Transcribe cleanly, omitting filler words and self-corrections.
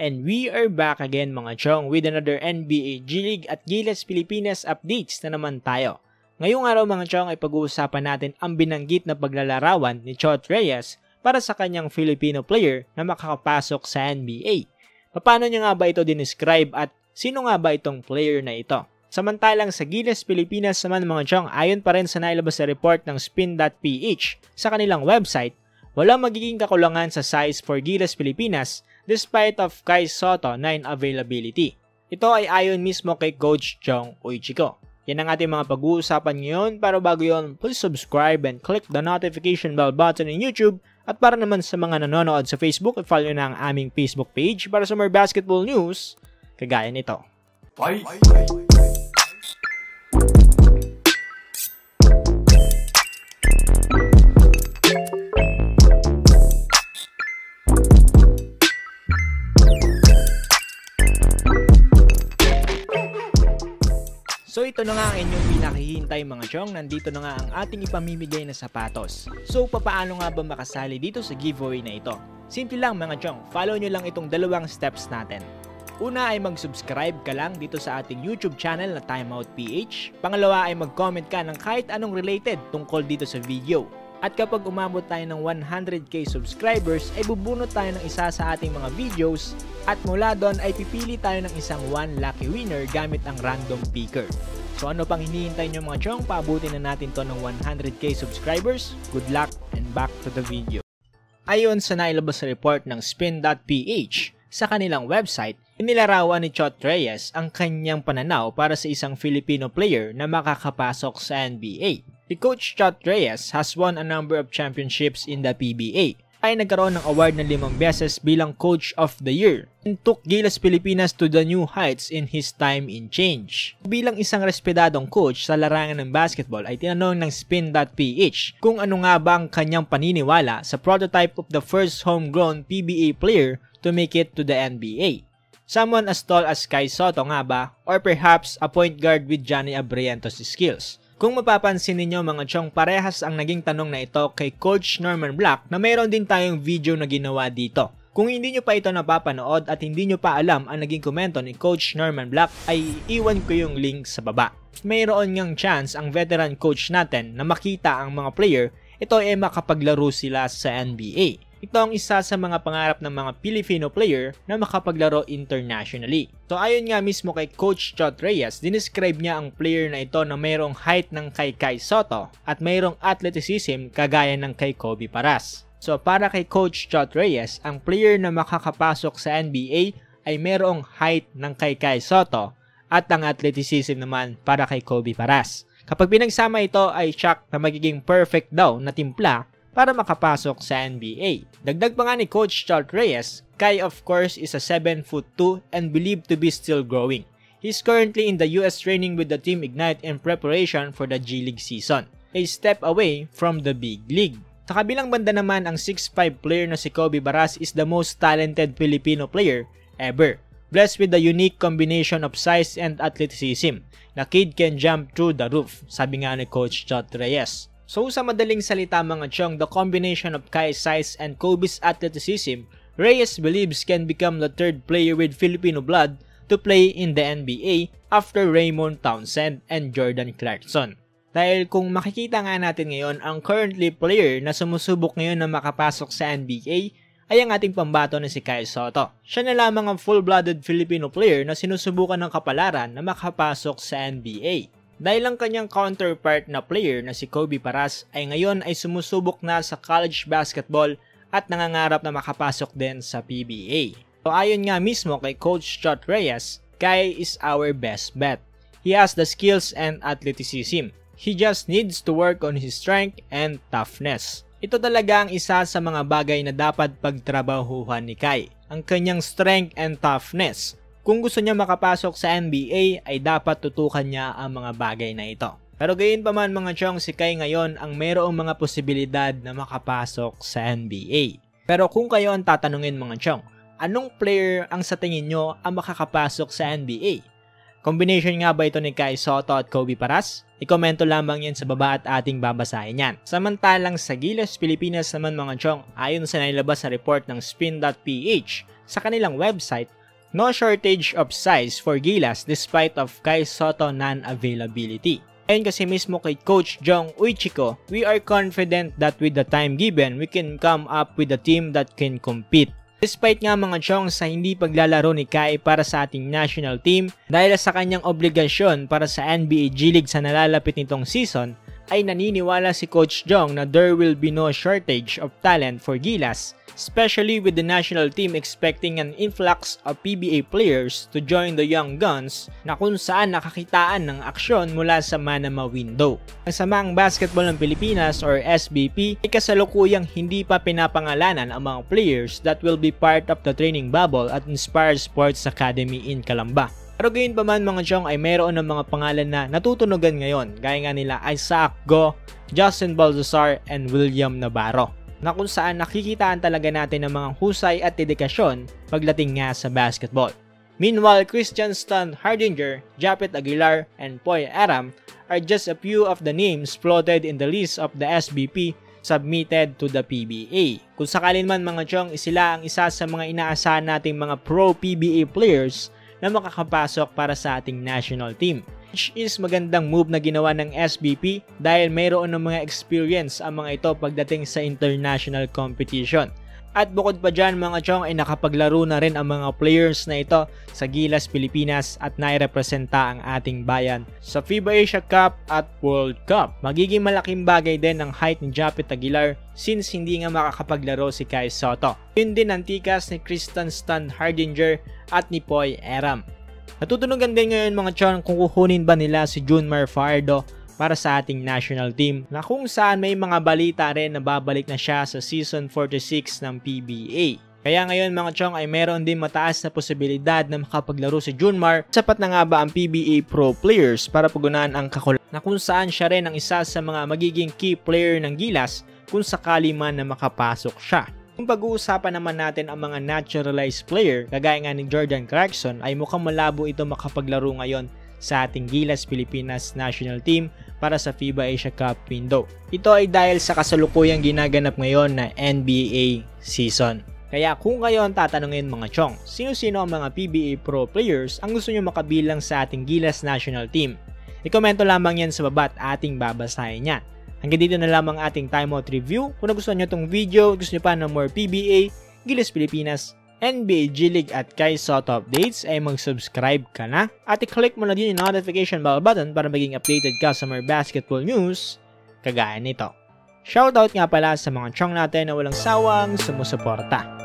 And we are back again mga chong with another NBA G-League at Gilas Pilipinas updates na naman tayo. Ngayong araw mga chong ay pag-uusapan natin ang binanggit na paglalarawan ni Chot Reyes para sa kanyang Filipino player na makakapasok sa NBA. Paano niya nga ba ito dinescribe at sino nga ba itong player na ito? Samantalang sa Gilas Pilipinas naman mga chong, ayon pa rin sa nailabas na report ng Spin.ph sa kanilang website, walang magiging kakulangan sa size for Gilas Pilipinas despite of Kai Sotto na availability. Ito ay ayon mismo kay Coach Jong Uichico. Yan ang ating mga pag-uusapan ngayon, pero bago yon, please subscribe and click the notification bell button in YouTube, at para naman sa mga nanonood sa Facebook, i-follow na ang aming Facebook page para sa more basketball news kagaya nito. So ito na nga ang inyong pinakihintay mga chong, nandito na nga ang ating ipamimigay na sapatos. So papaano nga ba makasali dito sa giveaway na ito? Simple lang mga chong, follow nyo lang itong dalawang steps natin. Una ay mag-subscribe ka lang dito sa ating YouTube channel na Timeout PH. Pangalawa ay mag-comment ka ng kahit anong related tungkol dito sa video. At kapag umabot tayo ng 100k subscribers ay bubunot tayo ng isa sa ating mga videos at mula doon ay pipili tayo ng isang 1 lucky winner gamit ang random picker. So ano pang hinihintay nyo mga chong, paabutin na natin to ng 100k subscribers. Good luck and back to the video. Ayon sa nailabas na report ng Spin.ph sa kanilang website, inilarawan ni Chot Reyes ang kanyang pananaw para sa isang Filipino player na makakapasok sa NBA. Si Coach Chot Reyes has won a number of championships in the PBA, ay nagkaroon ng award na 5 beses bilang Coach of the Year, and took Gilas Pilipinas to the new heights in his time in change. Bilang isang respetadong coach sa larangan ng basketball ay tinanong ng Spin.ph kung ano nga ba ang kanyang paniniwala sa prototype of the first homegrown PBA player to make it to the NBA. Someone as tall as Kai Sotto nga ba, or perhaps a point guard with Johnny Abrientos skills? Kung mapapansin ninyo mga chong, parehas ang naging tanong na ito kay Coach Norman Black na mayroon din tayong video na ginawa dito. Kung hindi nyo pa ito napapanood at hindi nyo pa alam ang naging komento ni Coach Norman Black ay iwan ko yung link sa baba. Mayroon ngang chance ang veteran coach natin na makita ang mga player, ito ay makapaglaro sila sa NBA. Ito ang isa sa mga pangarap ng mga Filipino player na makapaglaro internationally. So ayon nga mismo kay Coach Chot Reyes, dinescribe niya ang player na ito na mayroong height ng kay Kai Sotto at mayroong athleticism kagaya ng kay Kobe Paras. So para kay Coach Chot Reyes, ang player na makakapasok sa NBA ay mayroong height ng kay Kai Sotto at ang athleticism naman para kay Kobe Paras. Kapag pinagsama ito ay tsak na magiging perfect daw na timpla para makapasok sa NBA. Dagdag pa nga ni Coach Chot Reyes, Kai of course is a 7'2" and believed to be still growing. He's currently in the US training with the team Ignite in preparation for the G League season, a step away from the big league. Sa kabilang banda naman, ang 6'5" player na si Kobe Paras is the most talented Filipino player ever, blessed with the unique combination of size and athleticism. The kid can jump through the roof, sabi nga ni Coach Chot Reyes. So sa madaling salita mga chong, the combination of Kai's size and Kobe's athleticism, Reyes believes can become the third player with Filipino blood to play in the NBA after Raymond Townsend and Jordan Clarkson. Dahil kung makikita nga natin ngayon, ang currently player na sumusubok ngayon na makapasok sa NBA ay ang ating pambato na si Kai Sotto. Siya na lamang ang full-blooded Filipino player na sinusubukan ng kapalaran na makapasok sa NBA. Dahil ang kanyang counterpart na player na si Kobe Paras ay ngayon ay sumusubok na sa college basketball at nangangarap na makapasok din sa PBA. So ayon nga mismo kay Coach Chot Reyes, Kai is our best bet. He has the skills and athleticism. He just needs to work on his strength and toughness. Ito talaga ang isa sa mga bagay na dapat pagtrabahuhan ni Kai, ang kanyang strength and toughness. Kung gusto niya makapasok sa NBA ay dapat tutukan niya ang mga bagay na ito. Pero gayon pa man mga chong, si Kai ngayon ang mayroong mga posibilidad na makapasok sa NBA. Pero kung kayo ang tatanungin mga chong, anong player ang sa tingin nyo ang makakapasok sa NBA? Combination nga ba ito ni Kai Sotto at Kobe Paras? ikomento lamang yan sa baba at ating babasahin yan. Samantalang sa Gilas Pilipinas naman mga chong, ayon sa nailabas na report ng Spin.ph sa kanilang website, no shortage of size for Gilas despite of Kai Sotto non-availability. Ayon kasi mismo kay Coach Jong Uichico, we are confident that with the time given, we can come up with a team that can compete. Despite nga mga chong sa hindi paglalaro ni Kai para sa ating national team, dahil sa kanyang obligasyon para sa NBA G-League sa nalalapit nitong season, ay naniniwala si Coach Jong na there will be no shortage of talent for Gilas, especially with the national team expecting an influx of PBA players to join the young guns na kung saan nakakitaan ng aksyon mula sa Manama window. Ang Samang Basketball ng Pilipinas or SBP ay kasalukuyang hindi pa pinapangalanan ang mga players that will be part of the training bubble at Inspire Sports Academy in Calamba. Pero gayon pa man mga chong ay mayroon ng mga pangalan na natutunugan ngayon gaya nga nila Isaac Go, Justin Balthazar, and William Navarro na kung saan nakikitaan talaga natin ng mga husay at dedikasyon pagdating nga sa basketball. Meanwhile, Christian Standhardinger, Japeth Aguilar, and Poy Erram are just a few of the names floated in the list of the SBP submitted to the PBA. Kung sakalin man mga chong, sila ang isa sa mga inaasahan nating mga pro PBA players na makakapasok para sa ating national team, which is magandang move na ginawa ng SBP dahil mayroon ng mga experience ang mga ito pagdating sa international competition. At bukod pa dyan mga chong ay nakapaglaro na rin ang mga players na ito sa Gilas Pilipinas at nairepresenta ang ating bayan sa FIBA Asia Cup at World Cup. Magiging malaking bagay din ang height ni Japeth Aguilar since hindi nga makakapaglaro si Kai Sotto. Yun din ang tikas ni Christian Standhardinger at ni Poy Erram. Natutunugan din ngayon mga chong kung kukunin ba nila si June Mar Fajardo para sa ating national team na kung saan may mga balita rin na babalik na siya sa season 46 ng PBA. Kaya ngayon mga chong ay meron din mataas na posibilidad na makapaglaro si June Mar. Sapat na nga ba ang PBA pro players para pagunan ang kakulangan na kung saan siya rin ang isa sa mga magiging key player ng Gilas kung sakali man na makapasok siya. Kung pag-uusapan naman natin ang mga naturalized player, kagaya nga ni Jordan Clarkson, ay mukhang malabo ito makapaglaro ngayon sa ating Gilas Pilipinas national team para sa FIBA Asia Cup window. Ito ay dahil sa kasalukuyang ginaganap ngayon na NBA season. Kaya kung kayo ang tatanungin mga chong, sino-sino ang mga PBA pro players ang gusto nyo makabilang sa ating Gilas national team? I-komento lamang yan sa baba at ating babasahin yan. Hanggang dito na lamang ating timeout review. Kung nagustuhan nyo itong video, gusto nyo pa ng more PBA, Gilas Pilipinas, NBA G-League at Kai Sotto updates, ay mag-subscribe ka na at i-click mo na din yung notification bell button para maging updated ka sa more basketball news kagaya nito. Shoutout nga pala sa mga chong natin na walang sawang sumusuporta.